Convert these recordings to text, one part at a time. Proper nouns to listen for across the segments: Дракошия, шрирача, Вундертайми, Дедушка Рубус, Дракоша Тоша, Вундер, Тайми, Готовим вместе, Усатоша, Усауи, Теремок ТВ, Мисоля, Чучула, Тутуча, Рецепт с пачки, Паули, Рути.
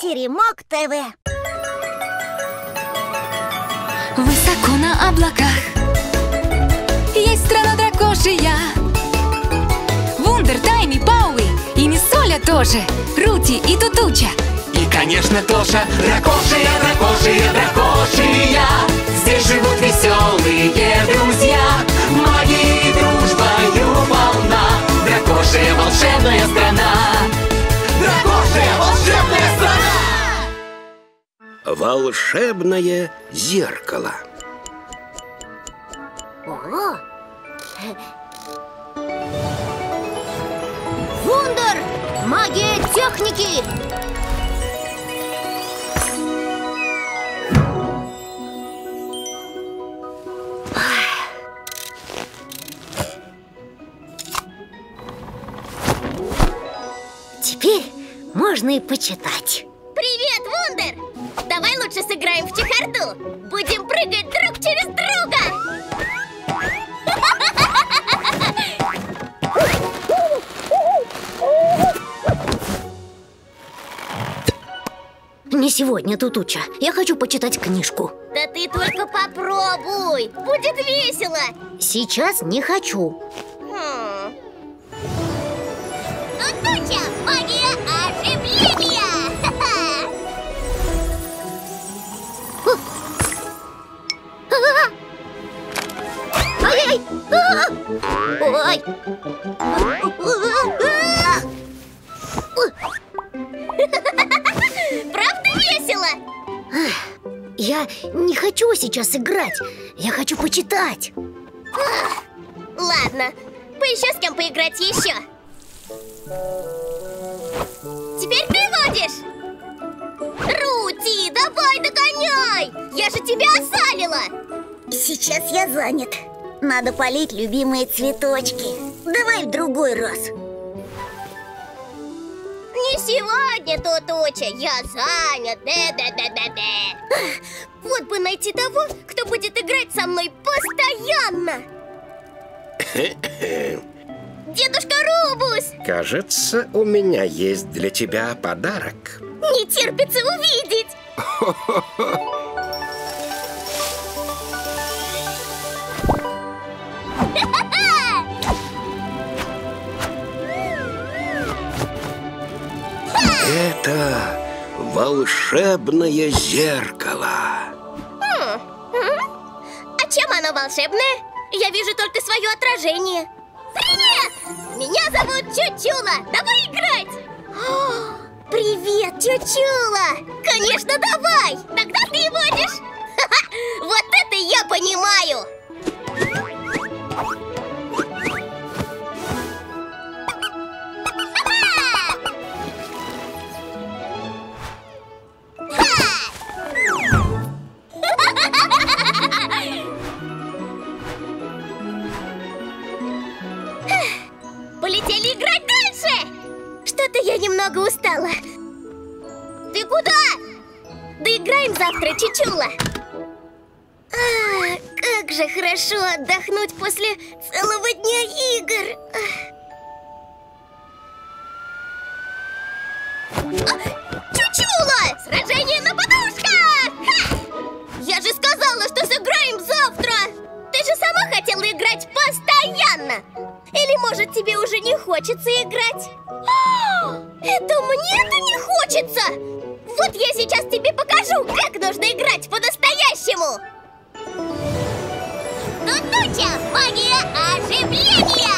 Теремок ТВ. Высоко на облаках есть страна Дракошия. Вундертайми, Паули и Мисоля тоже, Рути и Тутуча. И, конечно, Тоша. Дракошия, Дракошия, Дракошия. Здесь живут веселые друзья. Магия и дружбою полна. Дракошия, волшебная страна. Дракошия, волшебная страна. Волшебное зеркало. Ого! Вундер! Магия техники! Теперь можно и почитать. Привет, Вундер! Давай лучше сыграем в чехарду. Будем прыгать друг через друга. Не сегодня, Тутуча. Я хочу почитать книжку. Да ты только попробуй. Будет весело. Сейчас не хочу. Тутуча, магия оживления! Правда весело? Я не хочу сейчас играть. Я хочу почитать. Ладно, поищу с кем поиграть еще. Теперь ты водишь! Рути, давай догоняй! Я же тебя осалила! Сейчас я занят. Надо полить любимые цветочки. Давай в другой раз. Не сегодня, Тутуча. Я занят. Вот бы найти того, кто будет играть со мной постоянно. Дедушка Рубус! Кажется, у меня есть для тебя подарок. Не терпится увидеть! Это волшебное зеркало. А чем оно волшебное? Я вижу только свое отражение. Привет! Меня зовут Чучула. Давай играть! О, привет, Чучула! Конечно, давай! Тогда ты водишь! Вот это я понимаю! Полетели играть дальше! Что-то я немного устала. Ты куда? Доиграем завтра, Чучула. Как же хорошо отдохнуть после целого дня игр. Чучула! Сражение на подушках! Я же сказала, что сыграем завтра! Ты же сама хотела играть постоянно! Или, может, тебе уже не хочется играть? Это мне-то не хочется! Вот я сейчас тебе покажу, как нужно играть по-настоящему! Тутуча, магия оживления!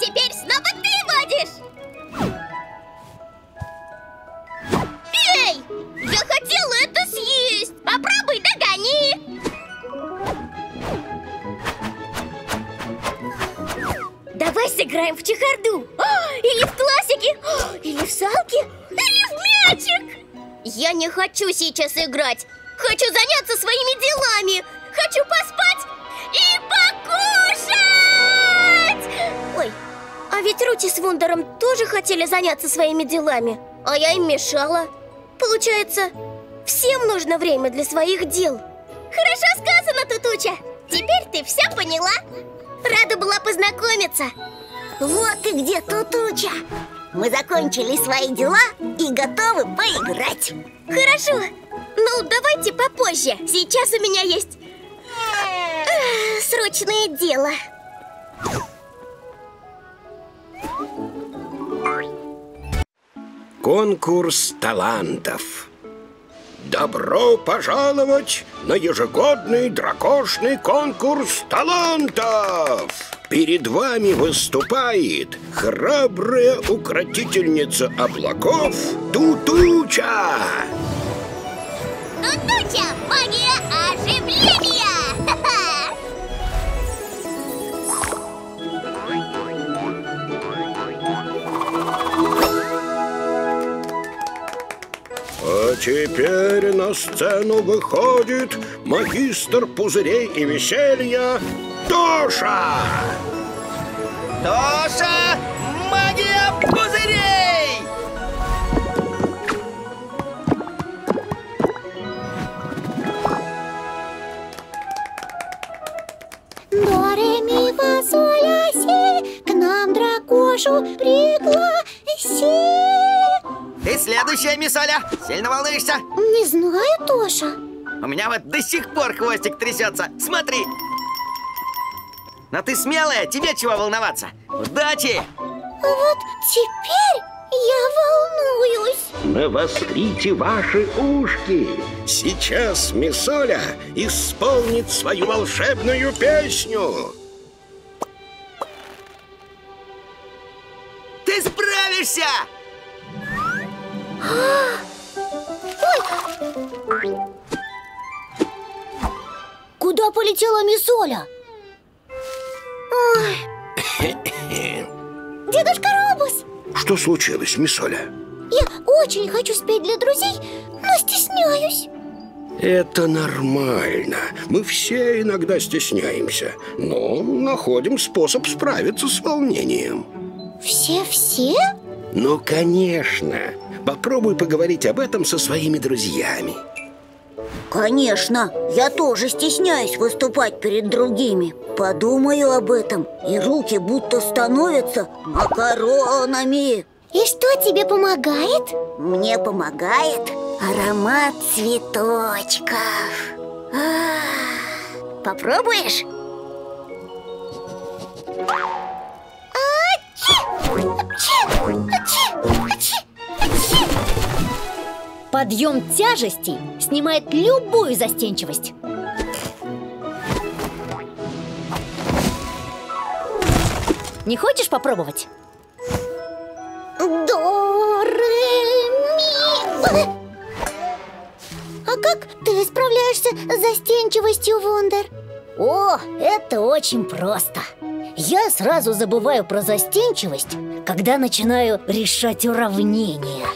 Теперь снова ты водишь! Я хотела это съесть! Попробуй, догони! Давай сыграем в чехарду! Или в классики! Или в салки! Или в мячик! Я не хочу сейчас играть! Хочу заняться своими делами! Хочу поспать и покушать! Ой, а ведь Рути с Вундером тоже хотели заняться своими делами, а я им мешала. Получается, всем нужно время для своих дел. Хорошо сказано, Тутуча. Теперь ты Ты все поняла? Рада была познакомиться. Вот и где Тутуча. Мы закончили свои дела и готовы поиграть. Хорошо. Ну, давайте попозже. Сейчас у меня есть срочное дело. Конкурс талантов. Добро пожаловать на ежегодный дракошный конкурс талантов! Перед вами выступает храбрая укротительница облаков Тутуча! Тутуча, магия оживления! А теперь на сцену выходит магистр пузырей и веселья Тоша! Тоша, магия пузырей! До, ре, ми, фа, соль, ля, си, к нам дракошу пригласи. Ты следующая, Мисоля. Сильно волнуешься? Не знаю, Тоша. У меня вот до сих пор хвостик трясется. Смотри. Но ты смелая, тебе чего волноваться? Удачи! Вот теперь я волнуюсь. Навострите ваши ушки. Сейчас Мисоля исполнит свою волшебную песню. Ты справишься! Ой. Куда полетела Мисоля? Ой. Дедушка Рубус! Что случилось, Мисоля? Я очень хочу спеть для друзей, но стесняюсь. Это нормально. Мы все иногда стесняемся, но находим способ справиться с волнением. Все-все? Ну, конечно. Попробуй поговорить об этом со своими друзьями. Конечно, я тоже стесняюсь выступать перед другими. Подумаю об этом, и руки будто становятся макаронами. И что тебе помогает? Мне помогает аромат цветочков. Попробуешь? Подъем тяжестей снимает любую застенчивость. Не хочешь попробовать? До, ре, ми. А как ты справляешься с застенчивостью, Вундер? О, это очень просто. Я сразу забываю про застенчивость, когда начинаю решать уравнения.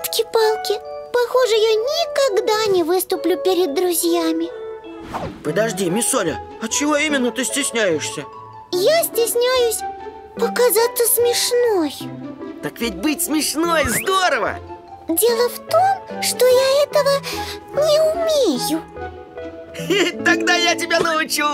Нотки-палки, похоже, я никогда не выступлю перед друзьями. Подожди, Мисоля, а чего именно ты стесняешься? Я стесняюсь показаться смешной. Так ведь быть смешной здорово! Дело в том, что я этого не умею. Тогда я тебя научу!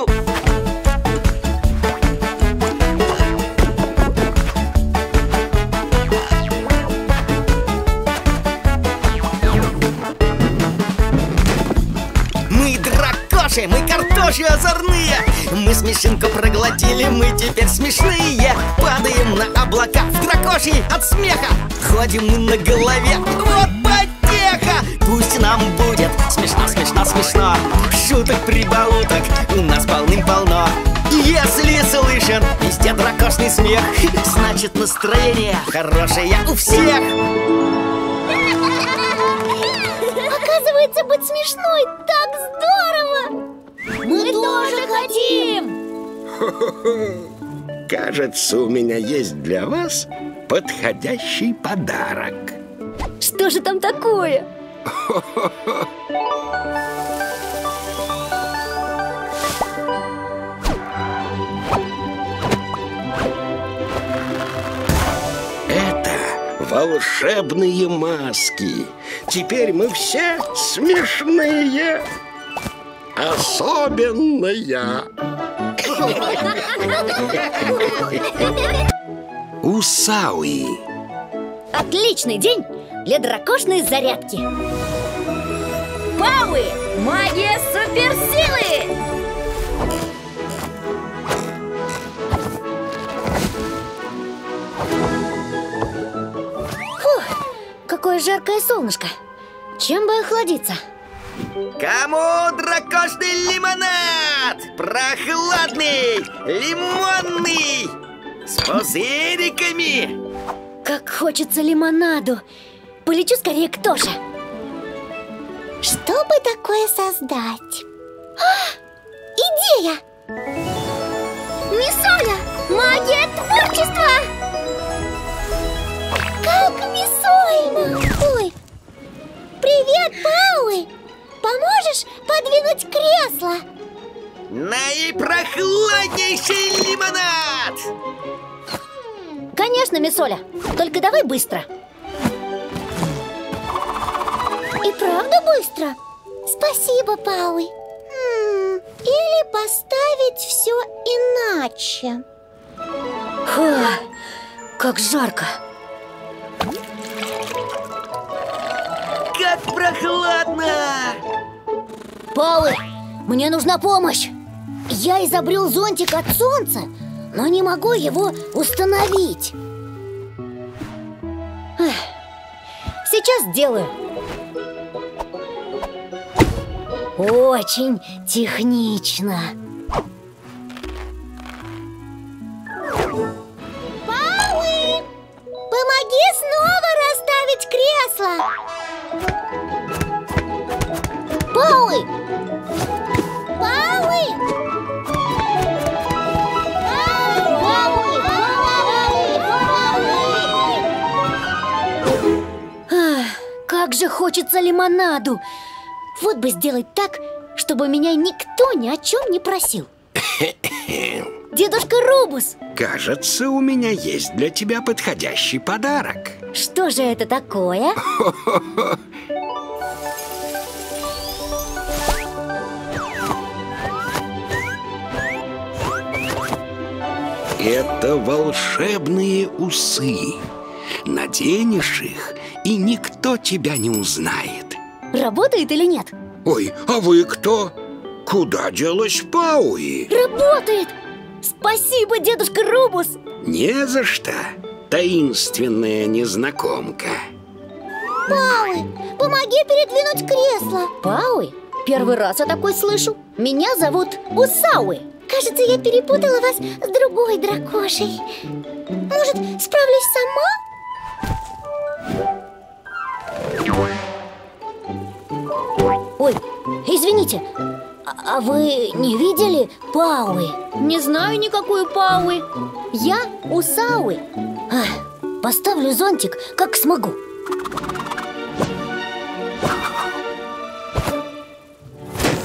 Мы картоши озорные, мы смешинку проглотили, мы теперь смешные. Падаем на облака в дракоши от смеха, ходим мы на голове, вот потеха. Пусть нам будет смешно, смешно, смешно, шуток, прибауток у нас полным-полно. Если слышен везде дракошный смех, значит настроение хорошее у всех. Оказывается, быть смешной так здорово! Мы тоже хотим! Хо-хо-хо. Кажется, у меня есть для вас подходящий подарок. Что же там такое? Хо-хо-хо. волшебные маски. Теперь мы все смешные, особенно я. Усауи. Отличный день для дракошной зарядки. Паули, магия суперсилы! Фух, какое жаркое солнышко. Чем бы охладиться? Кому дракошный лимонад? Прохладный, лимонный, с пузыриками. Как хочется лимонаду. Полечу скорее к Тоше. Что бы такое создать? А, идея! Мисоля, магия творчества! Как мисольно! Ой! Привет, Паули! Поможешь подвинуть кресло? Наипрохладнейший лимонад! Конечно, Мисоля, только давай быстро. И правда быстро? Спасибо, Паули. Или поставить все иначе. Ха, как жарко. Как прохладно. Паули, мне нужна помощь. Я изобрел зонтик от солнца, но не могу его установить. Сейчас сделаю. Очень технично. Паули, помоги снова расставить кресло. Паули! Паули! Как же хочется лимонаду! Вот бы сделать так, чтобы меня никто ни о чем не просил. Дедушка Рубус! Кажется, у меня есть для тебя подходящий подарок. Что же это такое? Это волшебные усы. Наденешь их, и никто тебя не узнает. Работает или нет? Ой, а вы кто? Куда делась Паули? Работает! Спасибо, дедушка Рубус! Не за что, таинственная незнакомка. Паули, помоги передвинуть кресло. Паули? Первый раз я такой слышу. Меня зовут Усауи. Кажется, я перепутала вас с другой дракошей. Может, справлюсь сама? Ой, извините, а вы не видели Паули? Не знаю никакую Паули. Я Усауи. Поставлю зонтик, как смогу.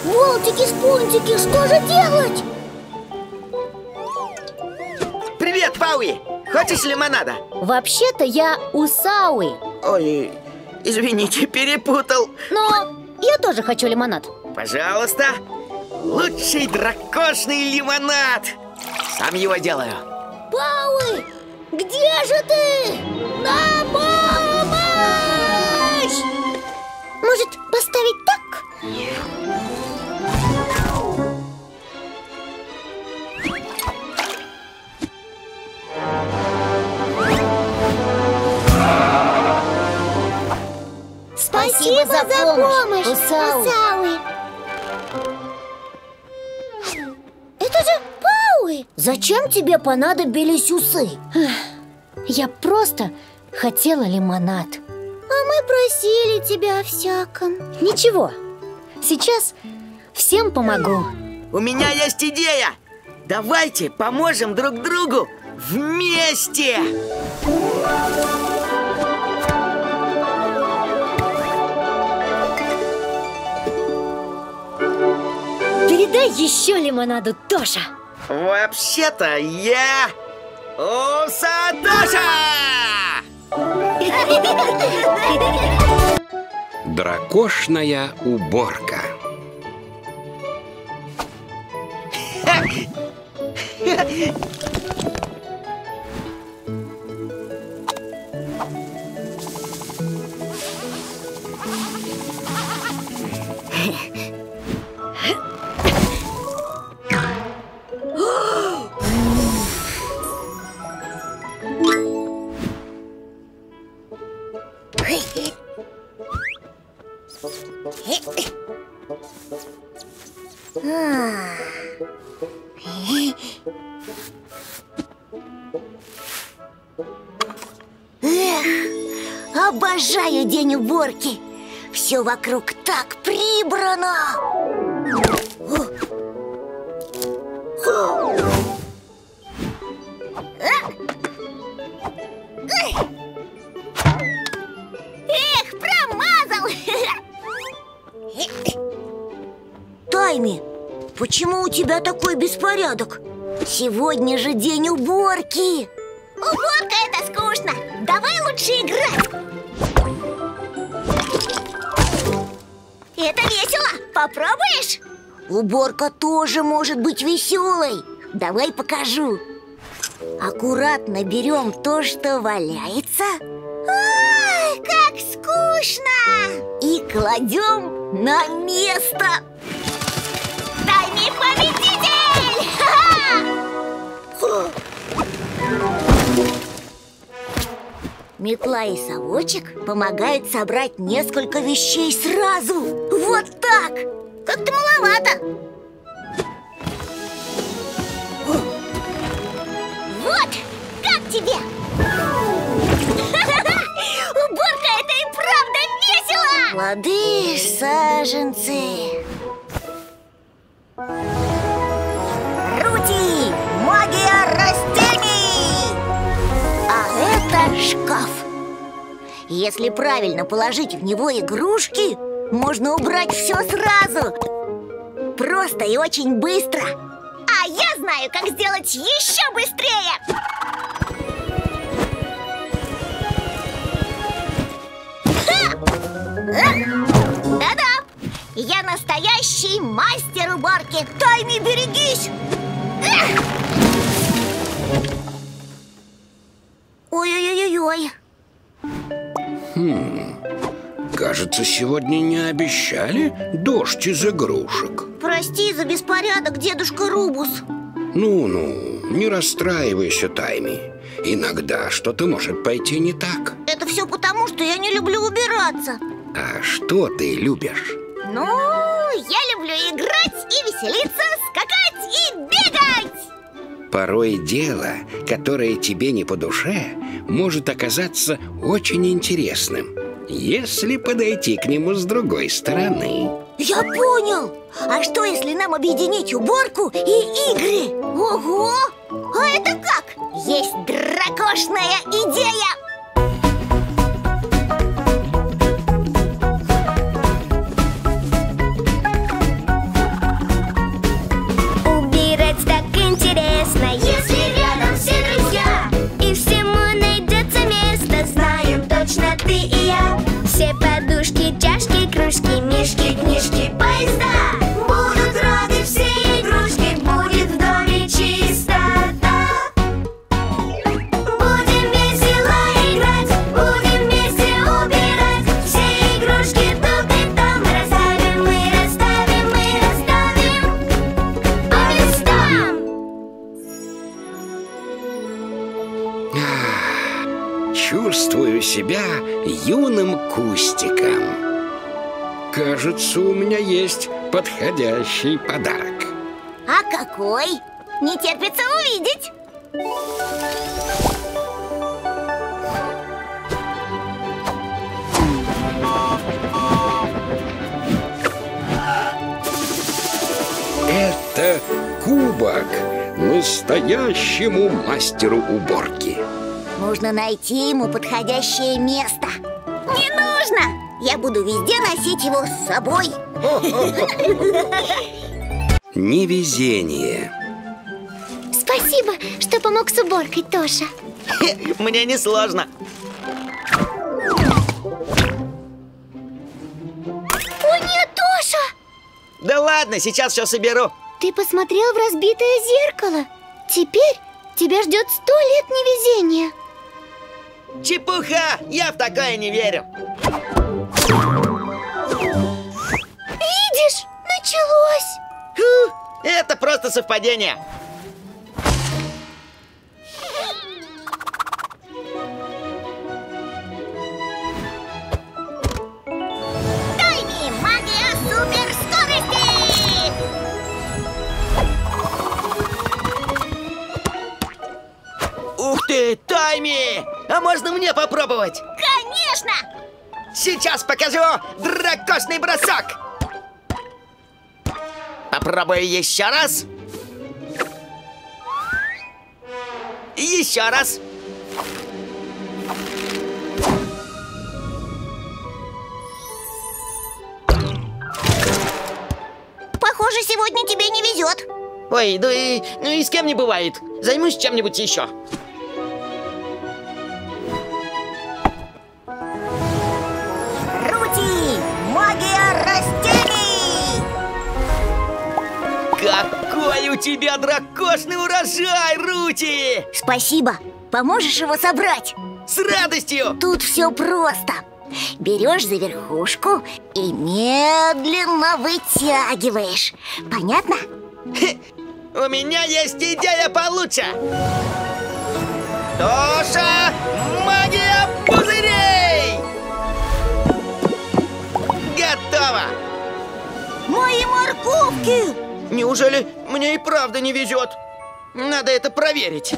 Болтики-спунтики, что же делать? Привет, Паули! Хочешь лимонада? Вообще-то я Усауи. Ой, извините, перепутал. Но я тоже хочу лимонад. Пожалуйста, лучший дракошный лимонад. Сам его делаю. Паули, где же ты? На помощь! Может, поставить так? Спасибо за помощь, Усауи. Это же Паули! Зачем тебе понадобились усы? Я просто хотела лимонад. А мы просили тебя о всяком. Ничего, сейчас всем помогу. У меня есть идея! Давайте поможем друг другу вместе! Передай еще лимонаду, Тоша. Вообще-то я Усатоша! Дракошная уборка. Обожаю день уборки. Все вокруг так прибрано. Эх, промазал. Тайми, почему у тебя такой беспорядок? Сегодня же день уборки. Уборка — это скучно. Давай лучше играть. Это весело! Попробуешь? Уборка тоже может быть веселой. Давай покажу. Аккуратно берем то, что валяется. Ай, как скучно! И кладем на место. Тайми победитель! Метла и совочек помогают собрать несколько вещей сразу. Вот так! Как-то маловато. Вот! Как тебе? Уборка — это и правда весело! Плоды, саженцы. Рути! Магия растений! А это шкаф. Если правильно положить в него игрушки, можно убрать все сразу. Просто и очень быстро. А я знаю, как сделать еще быстрее. Да-да, я настоящий мастер уборки. Тайми, берегись. Ой-ой-ой-ой. Кажется, сегодня не обещали дождь из игрушек. Прости за беспорядок, дедушка Рубус. Ну-ну, не расстраивайся, Тайми. Иногда что-то может пойти не так. Это все потому, что я не люблю убираться. А что ты любишь? Ну, я люблю играть и веселиться, скакать и бегать. Порой дело, которое тебе не по душе, может оказаться очень интересным, если подойти к нему с другой стороны. Я понял! А что, если нам объединить уборку и игры? Ого! А это как? Есть дракошная идея! Убирать так интересно, если рядом все друзья. И всему найдется место, знаем точно ты и я. Все подушки, чашки, кружки, мишки, книжки, поезда будут рады, все игрушки, будет в доме чистота. Будем весело играть, будем вместе убирать. Все игрушки тут и там расставим, мы расставим, мы расставим по местам. Чувствую себя юным кустиком. Кажется, у меня есть подходящий подарок. А какой? Не терпится увидеть. Это кубок настоящему мастеру уборки. Нужно найти ему подходящее место. Не нужно! Я буду везде носить его с собой. Невезение. Спасибо, что помог с уборкой, Тоша. Мне не сложно. Ладно, сейчас все соберу. Ты посмотрел в разбитое зеркало. Теперь тебя ждет 100 лет невезения. Чепуха! Я в такое не верю. Видишь, началось. Фу, это просто совпадение. Тайми! А можно мне попробовать? Конечно! Сейчас покажу дракошный бросок! Попробую еще раз. Еще раз. Похоже, сегодня тебе не везет. Ой, да и, ну и с кем не бывает. Займусь чем-нибудь еще. Какой у тебя дракошный урожай, Рути! Спасибо! Поможешь его собрать? С радостью! Тут все просто. Берешь за верхушку и медленно вытягиваешь. Понятно? У меня есть идея получше! Тоша, магия пузырей! Готово! Мои морковки! Неужели мне и правда не везет? Надо это проверить.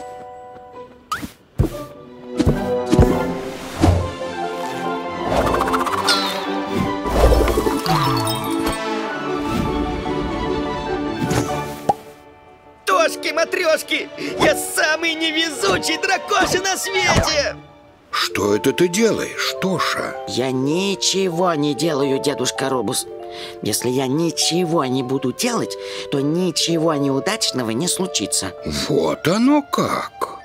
Тошки-матрешки! Я самый невезучий дракоша на свете! Что это ты делаешь, Тоша? Я ничего не делаю, дедушка Рубус. Если я ничего не буду делать, то ничего неудачного не случится. Вот оно как.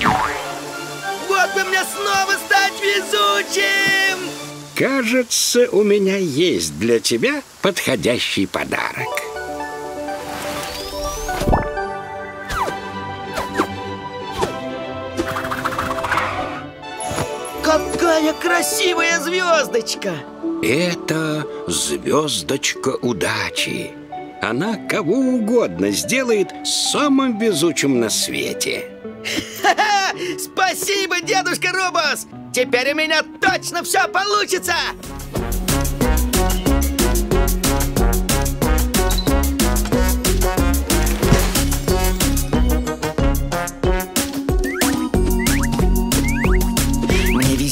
Вот бы мне снова стать везучим! Кажется, у меня есть для тебя подходящий подарок. Какая красивая звездочка! Это звездочка удачи. Она кого угодно сделает самым везучим на свете. Ха-ха! Спасибо, дедушка Рубус! Теперь у меня точно все получится!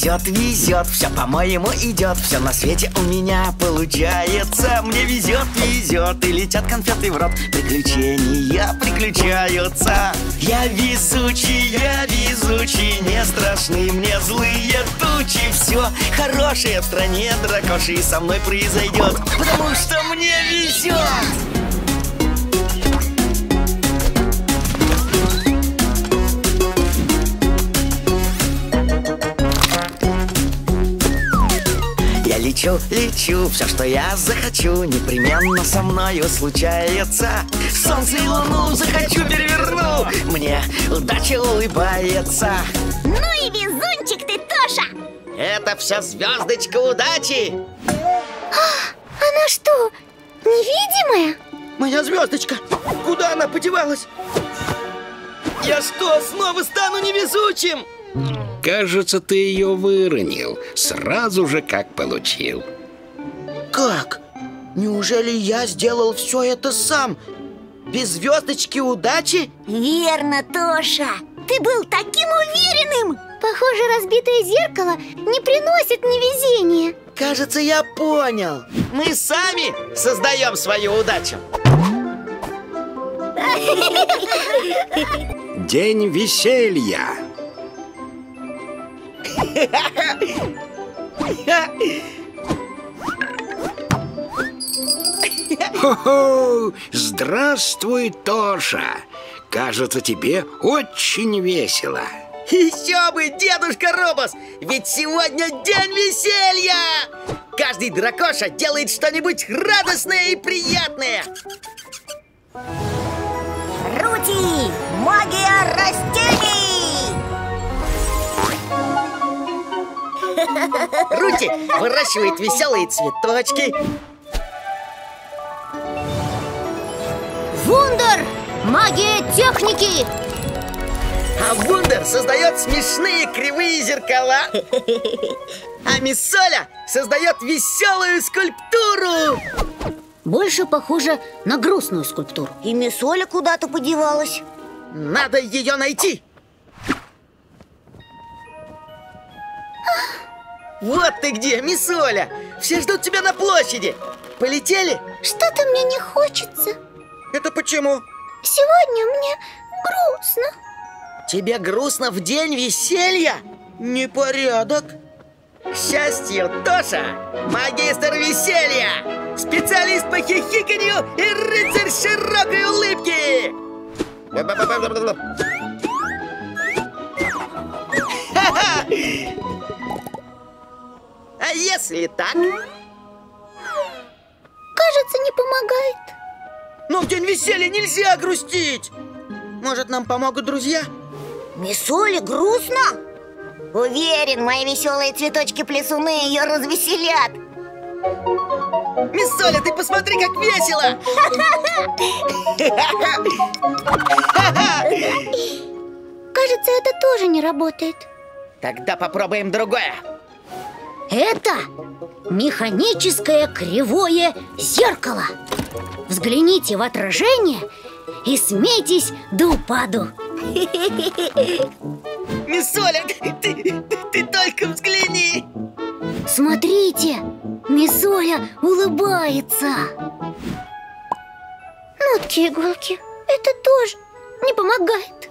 Везет, везет, все по-моему идет, все на свете у меня получается. Мне везет, везет, и летят конфеты в рот. Приключения приключаются. Я везучий, я везучий, не страшны мне злые тучи. Все хорошее в стране дракоши со мной произойдет, потому что мне везет. Лечу, лечу, все, что я захочу, непременно со мною случается. Солнце и луну захочу, переверну, мне удача улыбается. Ну и везунчик ты, Тоша! Это вся звездочка удачи! Она что, невидимая? Моя звездочка! Куда она подевалась? Я что, снова стану невезучим? Кажется, ты ее выронил сразу же, как получил. Как? Неужели я сделал все это сам? Без звездочки удачи? Верно, Тоша. Ты был таким уверенным. Похоже, разбитое зеркало не приносит невезения. Кажется, я понял. Мы сами создаем свою удачу. День веселья. Хо-хо! Здравствуй, Тоша! Кажется, тебе очень весело. Еще бы, дедушка Рубус! Ведь сегодня день веселья! Каждый дракоша делает что-нибудь радостное и приятное. Рути! Магия растений! Рути выращивает веселые цветочки. Вундер! Магия техники! А Вундер создает смешные кривые зеркала. А Мисоля создает веселую скульптуру. Больше похоже на грустную скульптуру. И Мисоля куда-то подевалась. Надо ее найти. Вот ты где, Мисоля. Все ждут тебя на площади. Полетели? Что-то мне не хочется. Это почему? Сегодня мне грустно. Тебе грустно в день веселья? Непорядок. К счастью, Тоша, магистр веселья, специалист по хихиканью и рыцарь широкой улыбки. А если так? Кажется, не помогает. Но в день веселья нельзя грустить. Может, нам помогут друзья? Мисоле грустно? Уверен, мои веселые цветочки-плясуны ее развеселят. Мисоля, ты посмотри, как весело! Кажется, это тоже не работает. Тогда попробуем другое. Это механическое кривое зеркало. Взгляните в отражение и смейтесь до упаду. Мисоля, ты только взгляни. Смотрите, Мисоля улыбается. Нотки-иголки, это тоже не помогает.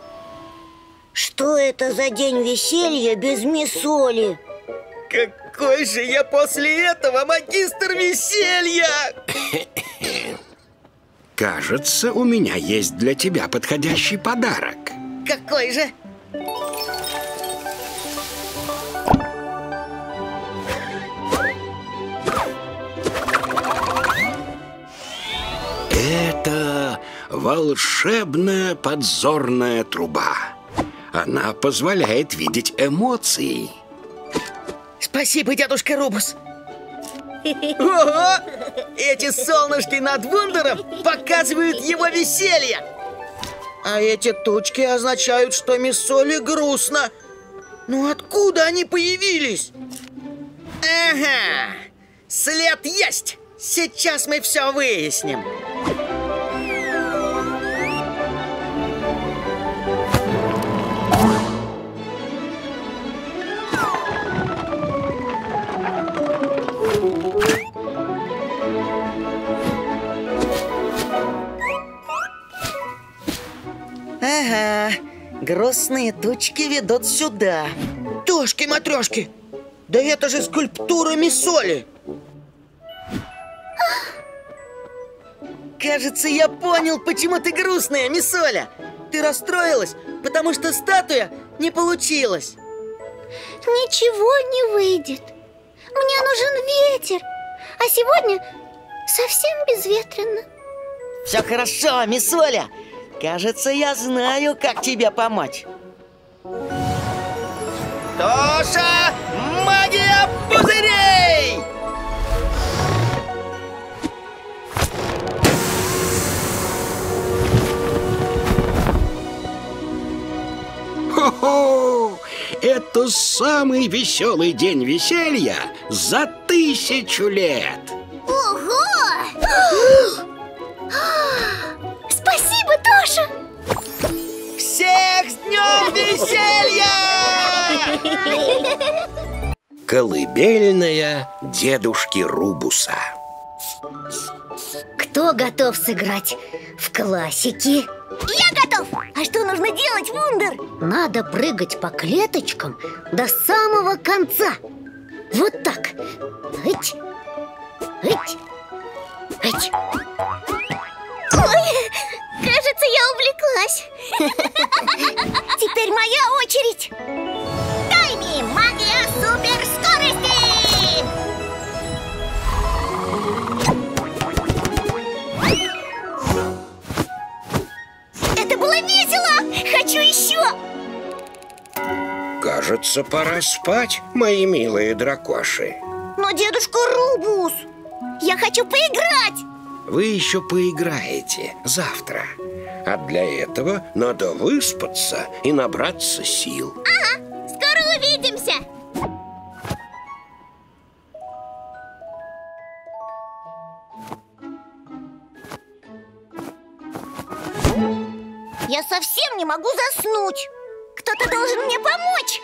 Что это за день веселья без Мисоли? Какой же я после этого магистр веселья? Кажется, у меня есть для тебя подходящий подарок. Какой же? Это волшебная подзорная труба. Она позволяет видеть эмоции. Спасибо, дедушка Рубус. Ого! Эти солнышки над Вундером показывают его веселье. А эти тучки означают, что Мисоле грустно. Ну откуда они появились? Ага, след есть. Сейчас мы все выясним. Ага, грустные тучки ведут сюда. Тушки-матрешки, да это же скульптура Мисоли. Кажется, я понял, почему ты грустная, Мисоля. Ты расстроилась, потому что статуя не получилась. Ничего не выйдет. Мне нужен ветер, а сегодня совсем безветренно. Все хорошо, Мисоля. Кажется, я знаю, как тебе помочь. Тоша, магия пузырей! Хо-хо! Это самый веселый день веселья за 1000 лет! Ого! Спасибо, Тоша! Всех с днем веселья! Колыбельная дедушки Рубуса. Кто готов сыграть в классики? Я готов! А что нужно делать, Вундер? Надо прыгать по клеточкам до самого конца. Вот так. Эть, эть, эть. Ой, кажется, я увлеклась. Теперь моя очередь. Тайми, магия суперскорости! Кажется, пора спать, мои милые дракоши. Но дедушка Рубус, я хочу поиграть! Вы еще поиграете завтра. А для этого надо выспаться и набраться сил. Ага, скоро увидимся! Я совсем не могу заснуть. Кто-то должен мне помочь.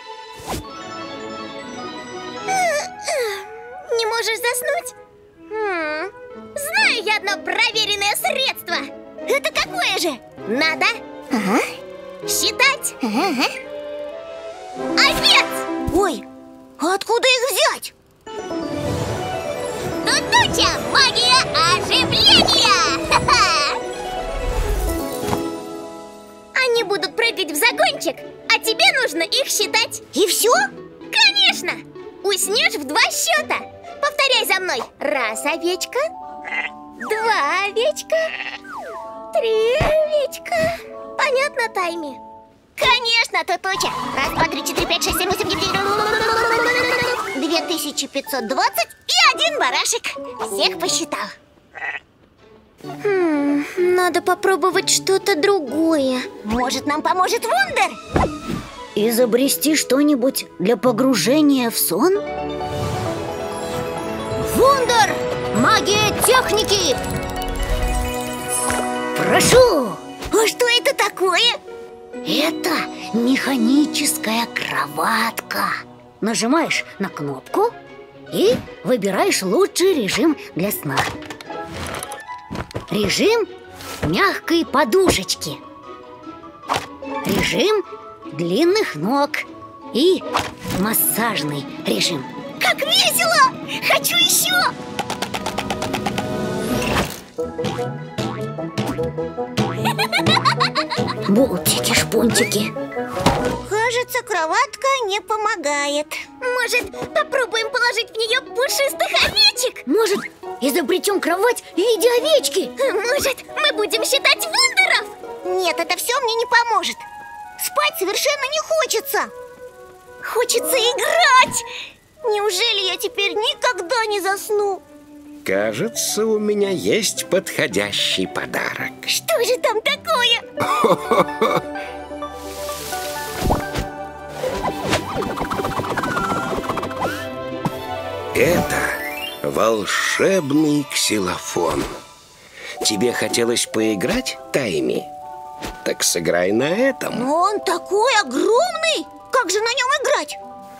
Не можешь заснуть? Знаю я одно проверенное средство. Это какое же? Надо считать. Овец! Ой, а откуда их взять? Тутуча, магия оживления! Они будут прыгать в загончик, а тебе нужно их считать. И все? Конечно! Уснешь в 2 счета. Повторяй за мной. 1 овечка, 2 овечка, 3 овечка. Понятно, Тайми? Конечно, Тутуча. 1, 2, 3, 4, 5, 6, 7, 8, 9, 10. 2520 и 1 барашек. Всех посчитал. Надо попробовать что-то другое. Может, нам поможет Вундер? Изобрести что-нибудь для погружения в сон? Вундер! Магия техники! Прошу! А что это такое? Это механическая кроватка. Нажимаешь на кнопку и выбираешь лучший режим для сна. Режим мягкой подушечки. Режим длинных ног. И массажный режим. Как весело! Хочу еще! Вот эти шпунтики. Кажется, кроватка не помогает. Может, попробуем положить в нее пушистых овечек? Может, изобретем кровать в виде овечки? Может, мы будем считать вундеров? Нет, это все мне не поможет. Спать совершенно не хочется. Хочется играть. Неужели я теперь никогда не засну? Кажется, у меня есть подходящий подарок. Что же там такое? Хо-хо-хо. Это волшебный ксилофон. Тебе хотелось поиграть, Тайми? Так сыграй на этом. Но он такой огромный! Как же на нем играть?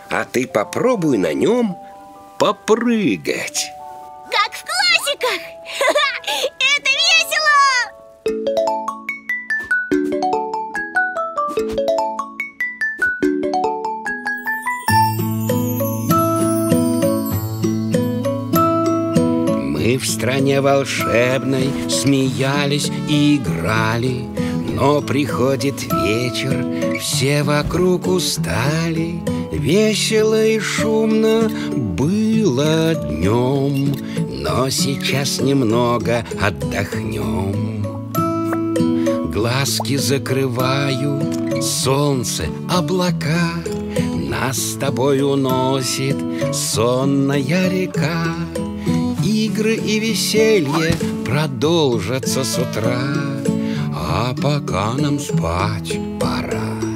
А ты попробуй на нем попрыгать. Как в классиках! Это весело! Мы в стране волшебной смеялись и играли, но приходит вечер, все вокруг устали. Весело и шумно было днем, но сейчас немного отдохнем. Глазки закрывают солнце, облака, нас с тобой уносит сонная река. Игры и веселье продолжатся с утра, а пока нам спать пора.